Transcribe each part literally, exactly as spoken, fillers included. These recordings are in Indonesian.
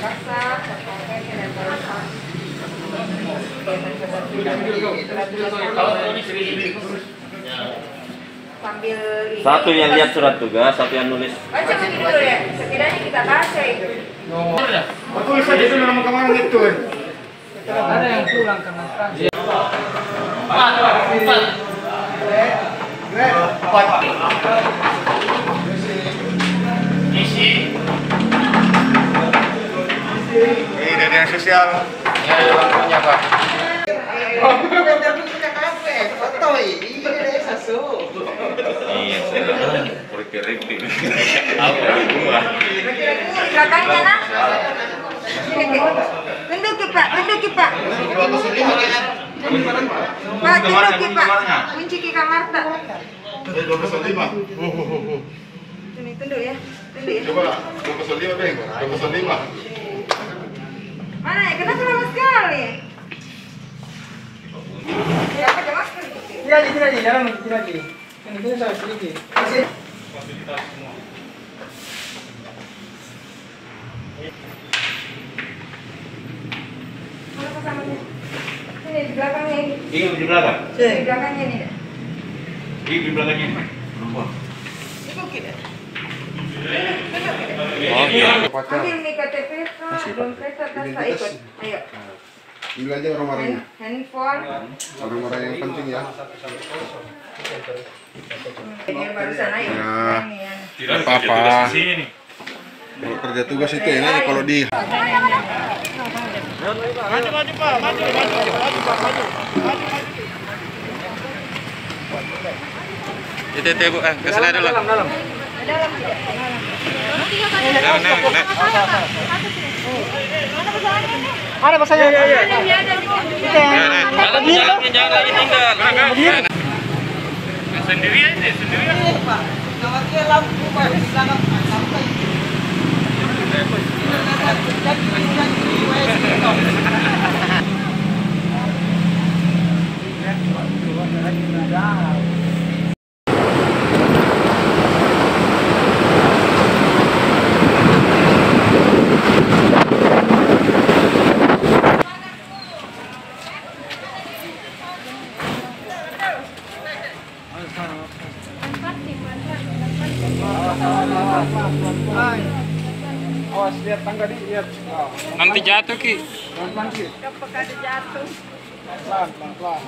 masak, kontennya dan barusan. Sambil satu yang lihat surat tugas, satu yang nulis. Oh, coba gitu dulu ya. Setidaknya kita baca itu. Nomor ya. Aku bisa itu nama kemarin itu. Ada yang pulang ke Malang. Empat, empat. Empat. Isi. Ini dari yang sosial. Ya, punya Pak. Oh, benar-benar punya kafe. Foto ini dari Sasu. Iya, sudah. Berkerip di. Aku rumah. Katanya nah. Menduk Pak, menduk Pak. Pak, menduk Pak. Kunci ke kamar tak? dua puluh lima. Ini tunduk ya, tunduk ya. Coba lah, dua puluh lima Bang, dua puluh lima. Mana ya, kenapa lama sekali? Ya, pakai masker. Tidak lagi, tidak lagi, jangan tidak lagi. Ini kita salah sedikit. Fasilitas semua. Mana pasangannya? Sini, di belakangnya ini. Ini di belakang? Sini. Di belakangnya ini. Ini di belakangnya ini. Nampak. Itu kita. Ambil nih K T P, belum kereta, tak ikut. Ayo. Ambil aja orang-orangnya. Handphone. Orang-orang yang penting ya. Ini barusan ayo. Tidak apa-apa. Kalau kerja tugas itu enak ya kalau di. Maju, maju Pak, maju, maju, maju Pak, maju, maju, maju. Itu itu eh keselai dulu. Dalam, dalam. Dalam ada pesannya ya ya ya jangan sendiri aja sendiri Pak lampu Pak sangat santai nanti jatuh Ki. Jatuh. Pelan, pelan, pelan.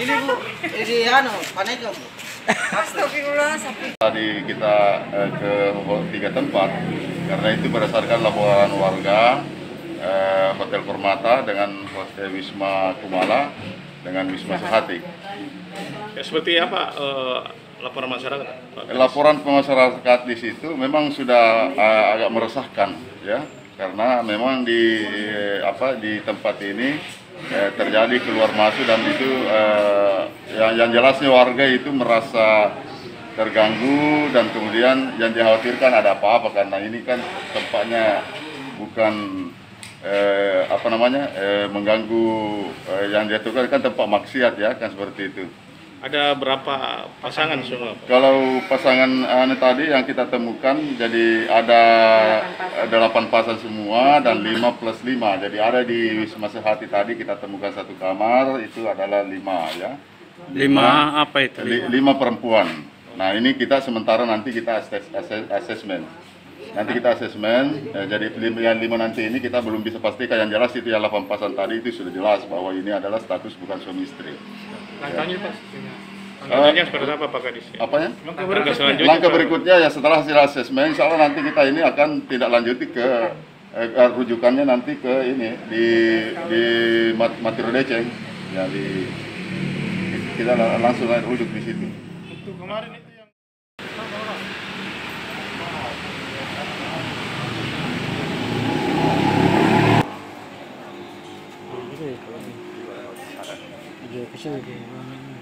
Ini Bu, ini anu, mana itu Bu? Tadi kita eh, ke tiga tempat karena itu berdasarkan laporan warga eh, Hotel Permata dengan Hotel Wisma Kumala dengan Wisma Sehati. Ya, seperti apa eh, laporan masyarakat? Laporan masyarakat di situ memang sudah eh, agak meresahkan ya karena memang di eh, apa di tempat ini. Eh, terjadi keluar masuk dan itu eh, yang, yang jelasnya warga itu merasa terganggu dan kemudian yang dikhawatirkan ada apa-apa karena ini kan tempatnya bukan eh, apa namanya eh, mengganggu eh, yang diaturkan kan tempat maksiat ya kan seperti itu. Ada berapa pasangan semua? Kalau pasangan ane tadi yang kita temukan jadi ada delapan pasang semua dan lima plus lima. Jadi ada di Wisma Sehati tadi kita temukan satu kamar itu adalah lima ya. Lima apa itu? Lima perempuan. Nah ini kita sementara nanti kita asesmen. Nanti kita asesmen. Ya, jadi yang lima nanti ini kita belum bisa pastikan yang jelas itu yang delapan pasang tadi itu sudah jelas bahwa ini adalah status bukan suami istri. Langkahnya Pak, langkahnya seperti apa Pak Kadis? Apanya? Langkah berikutnya, langkah berikutnya ya setelah hasil asesmen, insya Allah nanti kita ini akan tidak lanjuti ke eh, rujukannya nanti ke ini di di Matiro Deceng, ya di kita langsung rujuk di situ. Untuk kemarin itu yang Jadi, kalau ini, dia kecil.